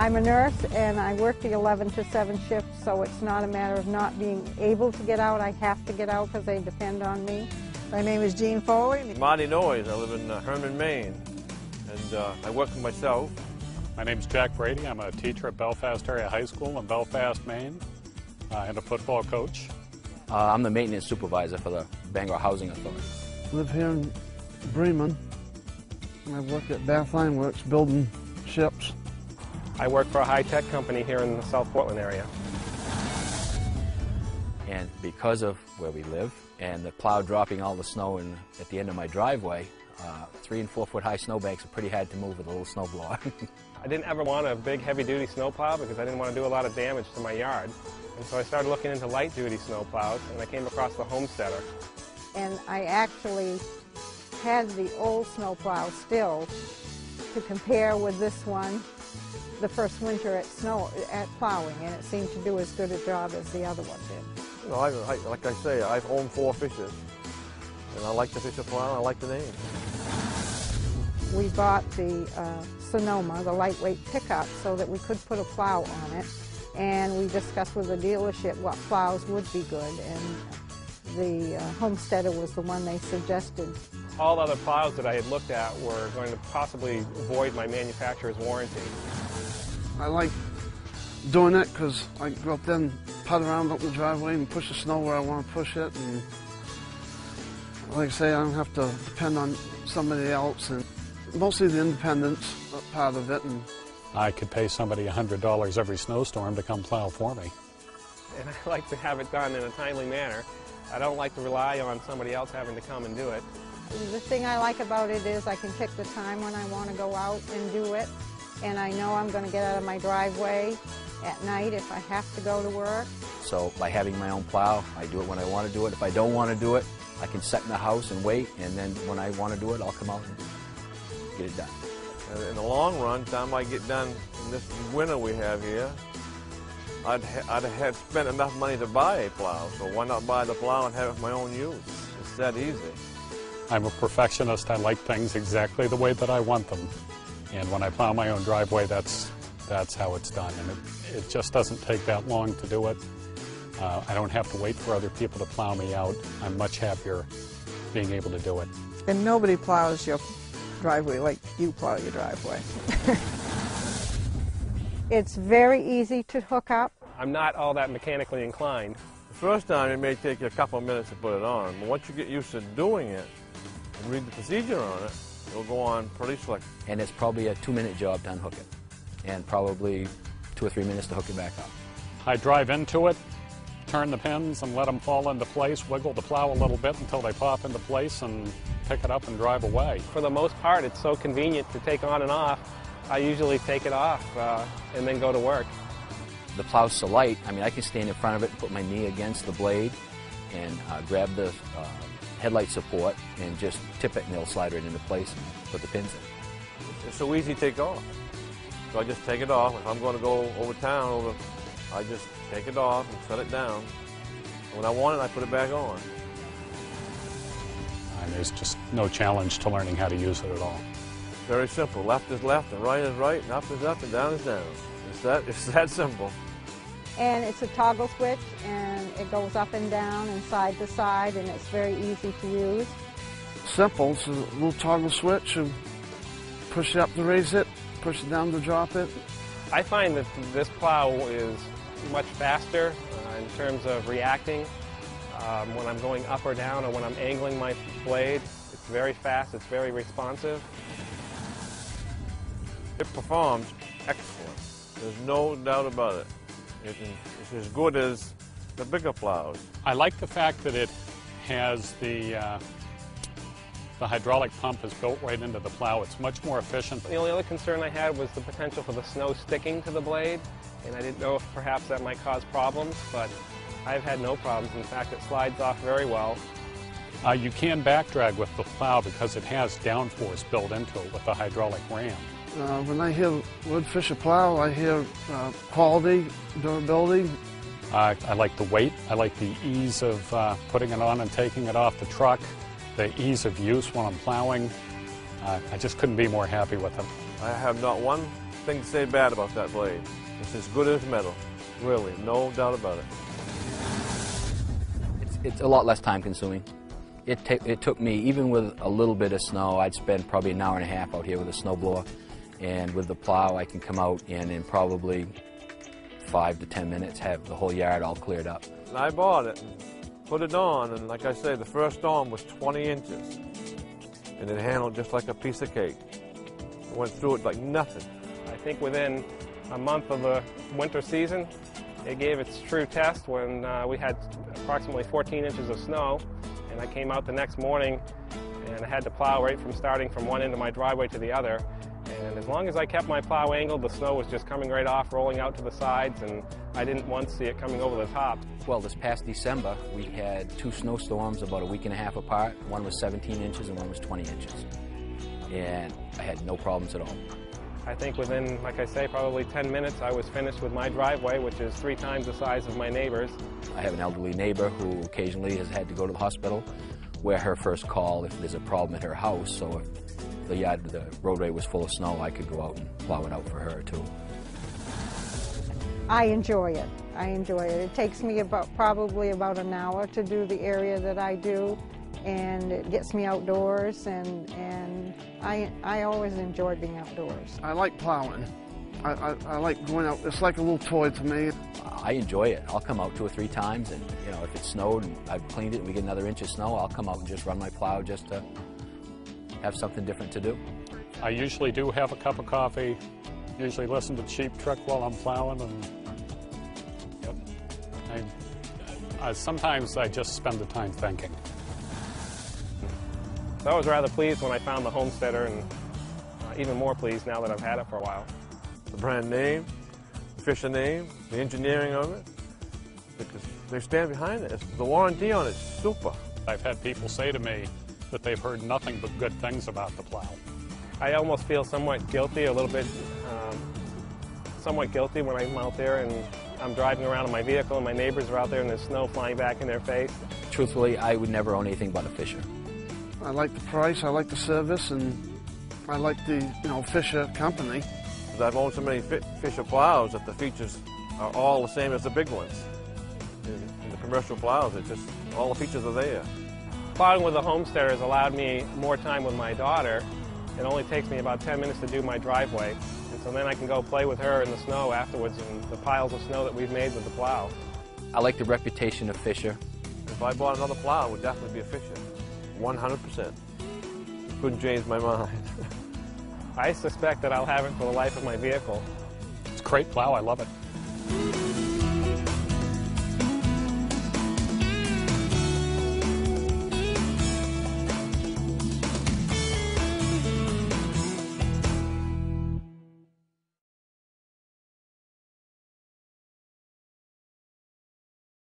I'm a nurse and I work the 11 to 7 shift, so it's not a matter of not being able to get out. I have to get out because they depend on me. My name is Gene Foley. Marty Noyes. I live in Herman, Maine, and I work for myself. My name is Jack Brady. I'm a teacher at Belfast Area High School in Belfast, Maine, and a football coach. I'm the maintenance supervisor for the Bangor Housing Authority. I live here in Bremen. I work at Bath Iron Works building ships. I work for a high-tech company here in the South Portland area. And because of where we live and the plow dropping all the snow in at the end of my driveway, 3- and 4-foot high snowbanks are pretty hard to move with a little snowblower. I didn't ever want a big heavy-duty snowplow because I didn't want to do a lot of damage to my yard. And so I started looking into light-duty snowplows, and I came across the Homesteader. And I actually had the old snowplow still to compare with this one the first winter at plowing, and it seemed to do as good a job as the other one did. You know, like I say, I've owned 4 Fishers, and I like the Fisher plow, and I like the name. We bought the Sonoma, the lightweight pickup, so that we could put a plow on it, and we discussed with the dealership what plows would be good, and the Homesteader was the one they suggested. All other plows that I had looked at were going to possibly void my manufacturer's warranty. I like doing it because I go up there and putt around up the driveway and push the snow where I want to push it, and like I say, I don't have to depend on somebody else, and mostly the independence part of it. And I could pay somebody $100 every snowstorm to come plow for me. And I like to have it done in a timely manner. I don't like to rely on somebody else having to come and do it. The thing I like about it is I can pick the time when I want to go out and do it, and I know I'm going to get out of my driveway at night if I have to go to work. So by having my own plow, I do it when I want to do it. If I don't want to do it, I can sit in the house and wait, and then when I want to do it, I'll come out and get it done. In the long run, time I get done in this winter we have here, I'd have spent enough money to buy a plow, so why not buy the plow and have it for my own use? It's that easy. I'm a perfectionist. I like things exactly the way that I want them. And when I plow my own driveway, that's how it's done. And it just doesn't take that long to do it. I don't have to wait for other people to plow me out. I'm much happier being able to do it. And nobody plows your driveway like you plow your driveway. It's very easy to hook up. I'm not all that mechanically inclined. The first time it may take you a couple of minutes to put it on, but once you get used to doing it and read the procedure on it, it'll go on pretty slick. And it's probably a 2-minute job to unhook it, and probably 2 or 3 minutes to hook it back up. I drive into it, turn the pins and let them fall into place, wiggle the plow a little bit until they pop into place, and pick it up and drive away. For the most part, it's so convenient to take on and off. I usually take it off and then go to work. The plow's so light, I mean, I can stand in front of it and put my knee against the blade and grab the headlight support and just tip it, and it'll slide right into place and put the pins in. It's so easy to take off. So I just take it off. If I'm going to go over town, I just take it off and set it down. When I want it, I put it back on. And there's just no challenge to learning how to use it at all. Very simple. Left is left, and right is right, and up is up, and down is down. It's that simple. And it's a toggle switch, and it goes up and down and side to side, and it's very easy to use. Simple. It's a little toggle switch, and push it up to raise it, push it down to drop it. I find that this plow is much faster in terms of reacting. When I'm going up or down, or when I'm angling my blade, it's very fast, it's very responsive. It performs excellent. There's no doubt about it. It's as good as the bigger plows. I like the fact that it has the hydraulic pump is built right into the plow. It's much more efficient. The only other concern I had was the potential for the snow sticking to the blade, and I didn't know if perhaps that might cause problems, but I've had no problems. In fact, it slides off very well. You can back drag with the plow because it has downforce built into it with the hydraulic ram. When I hear Wood Fisher plow, I hear quality, durability. I like the weight. I like the ease of putting it on and taking it off the truck, the ease of use when I'm plowing. I just couldn't be more happy with it. I have not one thing to say bad about that blade. It's as good as metal, really, no doubt about it. It's a lot less time consuming. It took me, even with a little bit of snow, I'd spend probably an hour and a half out here with a snowblower, and with the plow I can come out and in probably 5 to 10 minutes have the whole yard all cleared up. And I bought it, and put it on, and like I say, the first arm was 20 inches, and it handled just like a piece of cake. It went through it like nothing. I think within a month of the winter season, it gave its true test when we had approximately 14 inches of snow, and I came out the next morning and I had to plow right from starting from one end of my driveway to the other, and as long as I kept my plow angled, the snow was just coming right off, rolling out to the sides, and I didn't once see it coming over the top. Well, this past December, we had two snowstorms about a week and a half apart. One was 17 inches and one was 20 inches, and I had no problems at all. I think within, like I say, probably 10 minutes, I was finished with my driveway, which is 3 times the size of my neighbor's. I have an elderly neighbor who occasionally has had to go to the hospital, where her first call if there's a problem at her house. So if the roadway was full of snow, I could go out and plow it out for her, too. I enjoy it. I enjoy it. It takes me probably about an hour to do the area that I do, and it gets me outdoors, and I always enjoy being outdoors. I like plowing. I like going out. It's like a little toy to me. I enjoy it. I'll come out 2 or 3 times, and you know, if it snowed and I've cleaned it and we get another inch of snow, I'll come out and just run my plow just to have something different to do. I usually do have a cup of coffee, usually listen to Cheap Trick while I'm plowing, and yep. Sometimes I just spend the time thinking. So I was rather pleased when I found the Homesteader, and even more pleased now that I've had it for a while. The brand name, the Fisher name, the engineering of it, because they stand behind it. The warranty on it is super. I've had people say to me that they've heard nothing but good things about the plow. I almost feel somewhat guilty, a little bit somewhat guilty when I'm out there and I'm driving around in my vehicle and my neighbors are out there and there's snow flying back in their face. Truthfully, I would never own anything but a Fisher. I like the price, I like the service, and I like the, you know, Fisher company. I've owned so many Fisher plows that the features are all the same as the big ones. In the commercial plows, it's just all the features are there. Plowing with the Homesteader has allowed me more time with my daughter. It only takes me about 10 minutes to do my driveway, and so then I can go play with her in the snow afterwards and the piles of snow that we've made with the plow. I like the reputation of Fisher. If I bought another plow, it would definitely be a Fisher. 100%. Couldn't change my mind. I suspect that I'll have it for the life of my vehicle. It's a great plow. I love it.